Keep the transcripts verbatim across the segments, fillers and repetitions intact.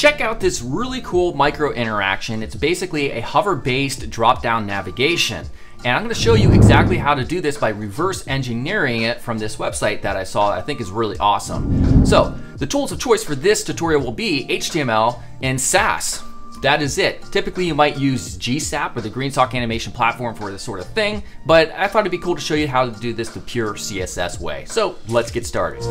Check out this really cool micro interaction. It's basically a hover-based drop-down navigation. And I'm gonna show you exactly how to do this by reverse engineering it from this website that I saw that I think is really awesome. So the tools of choice for this tutorial will be H T M L and Sass. That is it. Typically you might use G SAP or the GreenSock Animation Platform for this sort of thing, but I thought it'd be cool to show you how to do this the pure C S S way. So let's get started.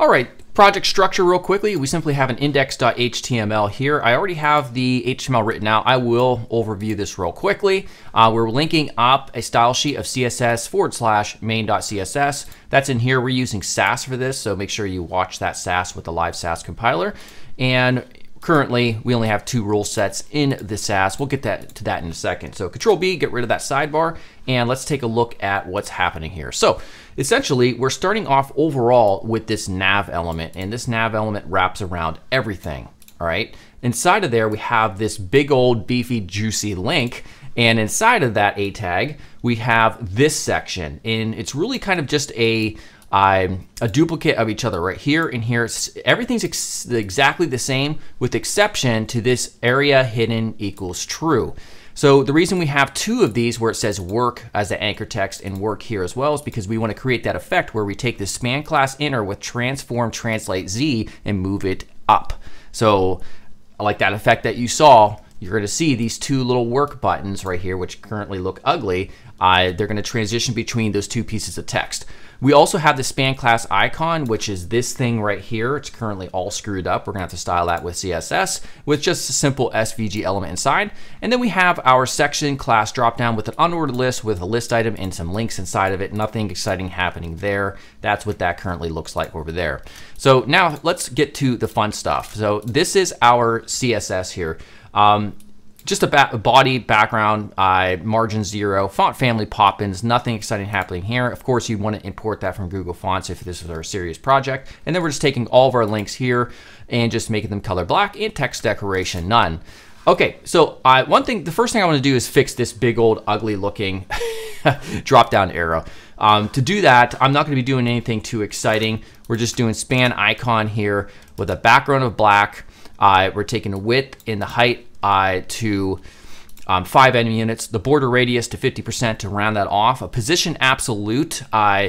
All right. Project structure real quickly, we simply have an index dot H T M L here. I already have the H T M L written out. I will overview this real quickly. Uh, we're linking up a style sheet of C S S forward slash main dot C S S. That's in here. We're using Sass for this, so make sure you watch that Sass with the live Sass compiler. And currently, we only have two rule sets in the Sass. We'll get that to that in a second. So Control B, get rid of that sidebar, and let's take a look at what's happening here. So essentially, we're starting off overall with this nav element, and this nav element wraps around everything, all right? Inside of there, we have this big old beefy juicy link, and inside of that A tag, we have this section, and it's really kind of just a, um, a duplicate of each other right here and here. It's, everything's ex exactly the same with exception to this area hidden equals true. So the reason we have two of these where it says work as the anchor text and work here as well is because we want to create that effect where we take the span class inner with transform translate Z and move it up. So like that effect that you saw, you're going to see these two little work buttons right here, which currently look ugly. Uh, they're going to transition between those two pieces of text. We also have the span class icon, which is this thing right here. It's currently all screwed up. We're going to have to style that with C S S with just a simple S V G element inside. And then we have our section class dropdown with an unordered list with a list item and some links inside of it. Nothing exciting happening there. That's what that currently looks like over there. So now let's get to the fun stuff. So this is our C S S here. Um, Just a ba body, background, uh, margin zero, font family Poppins, nothing exciting happening here. Of course, you want to import that from Google Fonts if this is our serious project. And then we're just taking all of our links here and just making them color black and text decoration, none. Okay, so uh, one thing, the first thing I want to do is fix this big old ugly looking drop down arrow. Um, to do that, I'm not going to be doing anything too exciting. We're just doing span icon here with a background of black. Uh, we're taking the width and the height Uh, to um, five enemy units, the border radius to fifty percent to round that off, a position absolute, uh,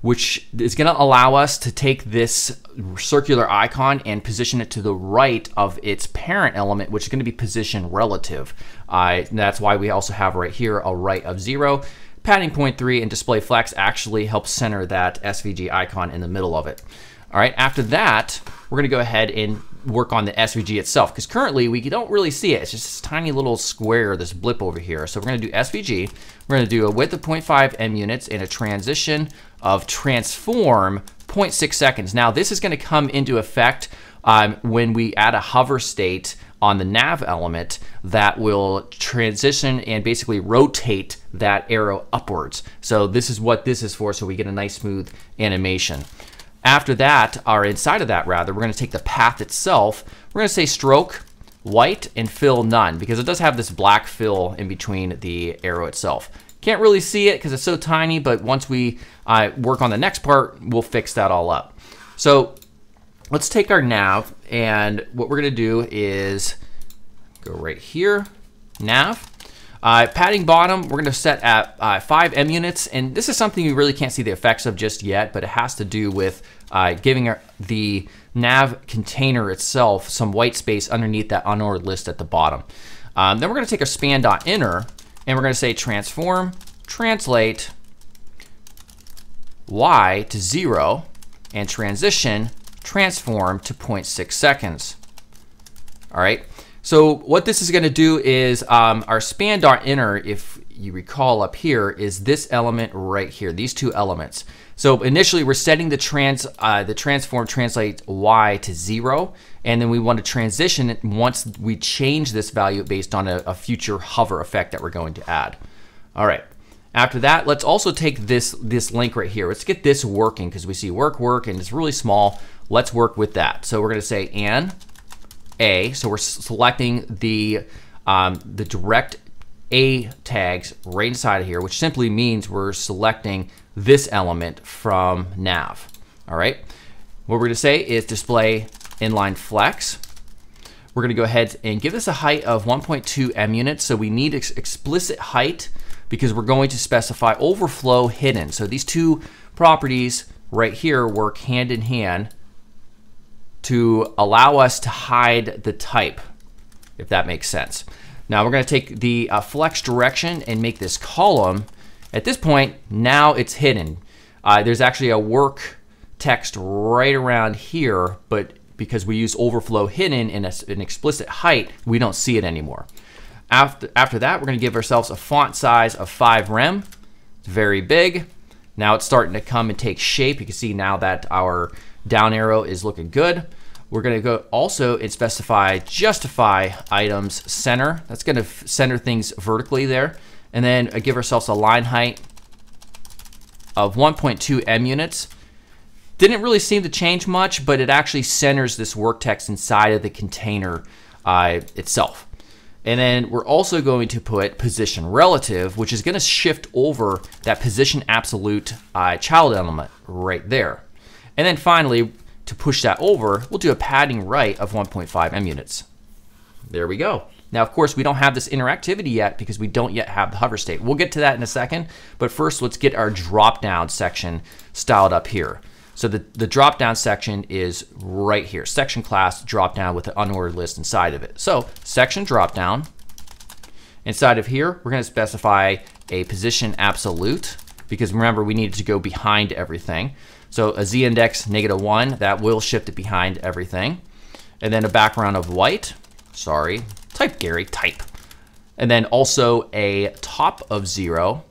which is gonna allow us to take this circular icon and position it to the right of its parent element, which is gonna be position relative. Uh, that's why we also have right here a right of zero. Padding zero point three and display flex actually helps center that S V G icon in the middle of it. All right, after that, we're gonna go ahead and work on the S V G itself, because currently we don't really see it. It's just this tiny little square, this blip over here. So we're gonna do S V G. We're gonna do a width of zero point five M units and a transition of transform zero point six seconds. Now this is gonna come into effect um, when we add a hover state on the nav element that will transition and basically rotate that arrow upwards. So this is what this is for, so we get a nice smooth animation. After that, or inside of that rather, we're gonna take the path itself. We're gonna say stroke, white, and fill none, because it does have this black fill in between the arrow itself. Can't really see it because it's so tiny, but once we uh, work on the next part, we'll fix that all up. So let's take our nav, and what we're gonna do is go right here, nav. Uh, padding bottom, we're gonna set at uh, five M units, and this is something you really can't see the effects of just yet, but it has to do with uh, giving our, the nav container itself some white space underneath that unordered list at the bottom. Um, then we're gonna take our span dot inner, and we're gonna say transform, translate, Y to zero, and transition, transform to zero point six seconds, all right? So what this is gonna do is um, our span dot inner, if you recall up here, is this element right here, these two elements. So initially we're setting the trans, uh, the transform translate Y to zero, and then we wanna transition it once we change this value based on a, a future hover effect that we're going to add. All right, after that, let's also take this, this link right here. Let's get this working, because we see work, work, and it's really small. Let's work with that. So we're gonna say and A, so we're selecting the um, the direct A tags right inside of here, which simply means we're selecting this element from nav. All right, what we're gonna say is display inline flex. We're gonna go ahead and give this a height of one point two M units. So we need ex explicit height because we're going to specify overflow hidden. So these two properties right here work hand in hand to allow us to hide the type, if that makes sense. Now we're gonna take the uh, flex direction and make this column. At this point, now it's hidden. Uh, there's actually a work text right around here, but because we use overflow hidden in a, an explicit height, we don't see it anymore. After, after that, we're gonna give ourselves a font size of five rem. It's very big. Now it's starting to come and take shape. You can see now that our down arrow is looking good. We're gonna go also and specify justify items center. That's gonna center things vertically there. And then uh, give ourselves a line height of one point two M units. Didn't really seem to change much, but it actually centers this work text inside of the container uh, itself. And then we're also going to put position relative, which is gonna shift over that position absolute uh, child element right there. And then finally, to push that over, we'll do a padding right of one point five M units. There we go. Now, of course, we don't have this interactivity yet because we don't yet have the hover state. We'll get to that in a second, but first let's get our drop-down section styled up here. So the, the drop-down section is right here. Section class drop-down with an unordered list inside of it. So section drop-down. Inside of here, we're gonna specify a position absolute because remember, we needed to go behind everything. So a z-index negative one, that will shift it behind everything. And then a background of white. Sorry, type Gary, type. And then also a top of zero,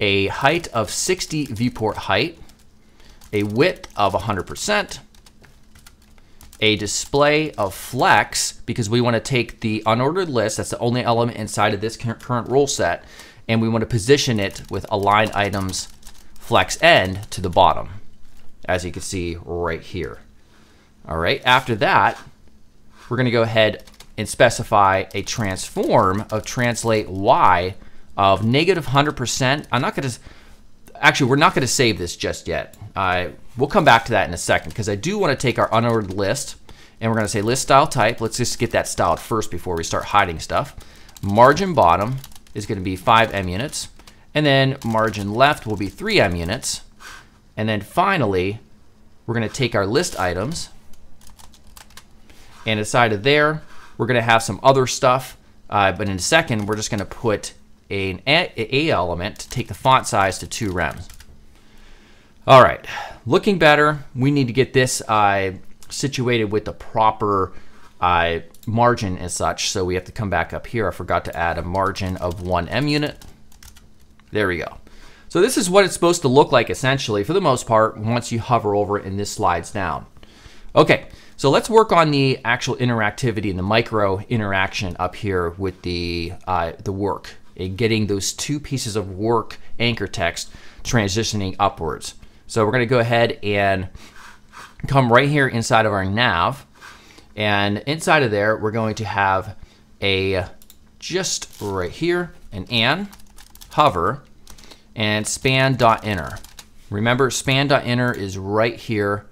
a height of sixty viewport height, a width of one hundred percent, a display of flex, because we want to take the unordered list, that's the only element inside of this current rule set, and we want to position it with align items flex end to the bottom, as you can see right here. All right, after that, we're gonna go ahead and specify a transform of translate y of negative one hundred percent. I'm not gonna, actually, we're not gonna save this just yet. Uh, we'll come back to that in a second because I do wanna take our unordered list and we're gonna say list style type. Let's just get that styled first before we start hiding stuff. Margin bottom is gonna be five M units. And then margin left will be three M units. And then finally, we're gonna take our list items and inside of there, we're gonna have some other stuff, uh, but in a second, we're just gonna put an A element to take the font size to two rems. All right, looking better. We need to get this uh, situated with the proper uh, margin and such, so we have to come back up here. I forgot to add a margin of one M unit. There we go. So this is what it's supposed to look like, essentially, for the most part, once you hover over it and this slides down. Okay. So let's work on the actual interactivity and the micro interaction up here with the, uh, the work and getting those two pieces of work anchor text transitioning upwards. So we're gonna go ahead and come right here inside of our nav, and inside of there, we're going to have a, just right here, an and, hover, and span.inner. Remember, span.inner is right here,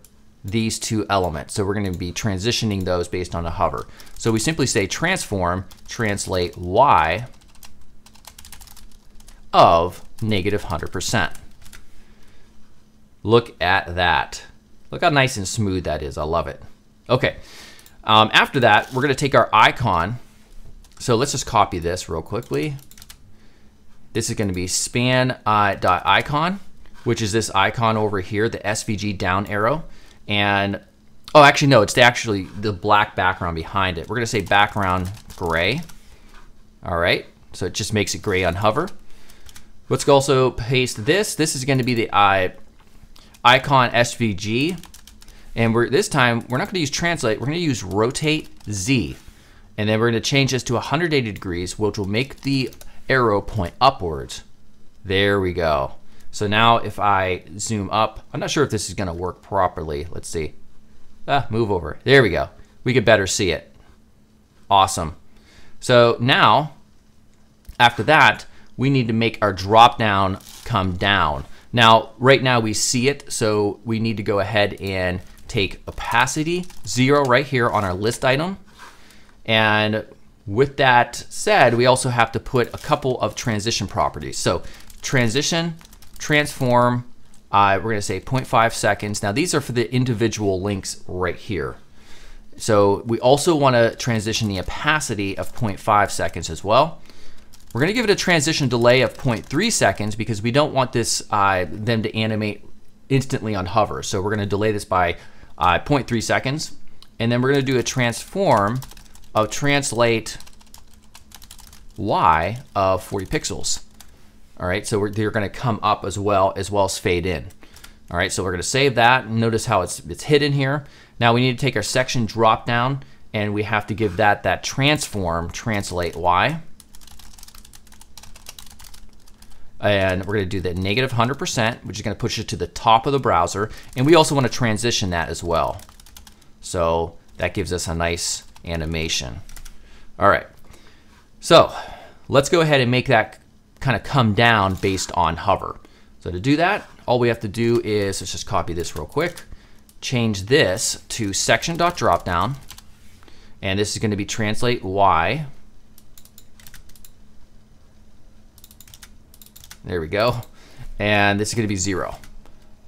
these two elements. So we're gonna be transitioning those based on a hover. So we simply say transform, translate y of negative one hundred percent. Look at that. Look how nice and smooth that is, I love it. Okay, um, after that, we're gonna take our icon. So let's just copy this real quickly. This is gonna be span uh, dot icon, which is this icon over here, the S V G down arrow. And, oh, actually, no, it's the, actually the black background behind it. We're gonna say background gray, all right? So it just makes it gray on hover. Let's also paste this. This is gonna be the uh, icon S V G. And we're this time, we're not gonna use translate, we're gonna use rotate Z. And then we're gonna change this to one hundred eighty degrees, which will make the arrow point upwards. There we go. So now if I zoom up, I'm not sure if this is gonna work properly. Let's see. Ah, move over. There we go. We could better see it. Awesome. So now, after that, we need to make our drop down come down. Now, right now we see it, so we need to go ahead and take opacity zero right here on our list item. And with that said, we also have to put a couple of transition properties. So transition, transform, uh, we're gonna say zero point five seconds. Now these are for the individual links right here. So we also wanna transition the opacity of zero point five seconds as well. We're gonna give it a transition delay of zero point three seconds because we don't want this uh, them to animate instantly on hover. So we're gonna delay this by uh, zero point three seconds. And then we're gonna do a transform of translate Y of forty pixels. All right, so we're, they're gonna come up as well, as well as fade in. All right, so we're gonna save that. Notice how it's, it's hidden here. Now we need to take our section drop down and we have to give that that transform translate Y. And we're gonna do the negative one hundred percent, which is gonna push it to the top of the browser. And we also wanna transition that as well. So that gives us a nice animation. All right, so let's go ahead and make that kind of come down based on hover. So to do that, all we have to do is, let's just copy this real quick, change this to section.dropdown, and this is gonna be translate Y. There we go. And this is gonna be zero.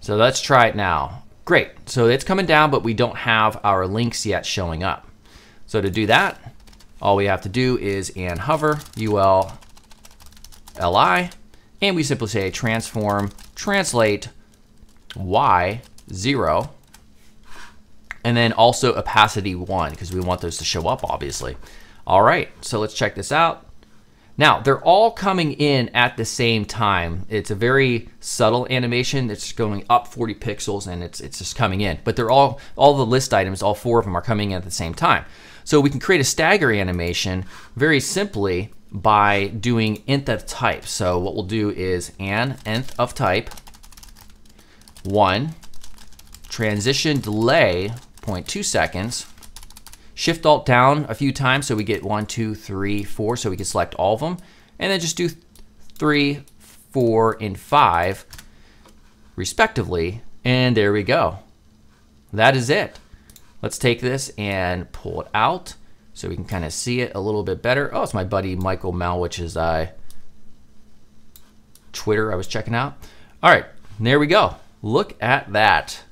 So let's try it now. Great, so it's coming down, but we don't have our links yet showing up. So to do that, all we have to do is and hover, ul, li, and we simply say transform, translate, y, zero, and then also opacity one, because we want those to show up, obviously. All right, so let's check this out. Now, they're all coming in at the same time. It's a very subtle animation. It's going up forty pixels and it's, it's just coming in. But they're all, all the list items, all four of them are coming in at the same time. So we can create a stagger animation very simply by doing nth of type. So what we'll do is an nth of type, one, transition delay, zero point two seconds, Shift Alt down a few times so we get one, two, three, four, so we can select all of them. And then just do three, four, and five respectively. And there we go. That is it. Let's take this and pull it out so we can kind of see it a little bit better. Oh, it's my buddy Michael Malwich's uh, Twitter I was checking out. All right, there we go. Look at that.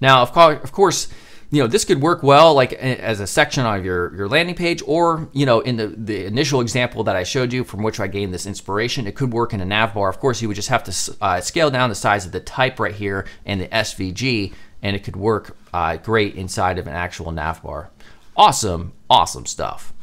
Now, of course, of course, you know, this could work well like as a section on your, your landing page, or, you know, in the, the initial example that I showed you from which I gained this inspiration, it could work in a nav bar. Of course, you would just have to uh, scale down the size of the type right here and the S V G, and it could work uh, great inside of an actual nav bar. Awesome, awesome stuff.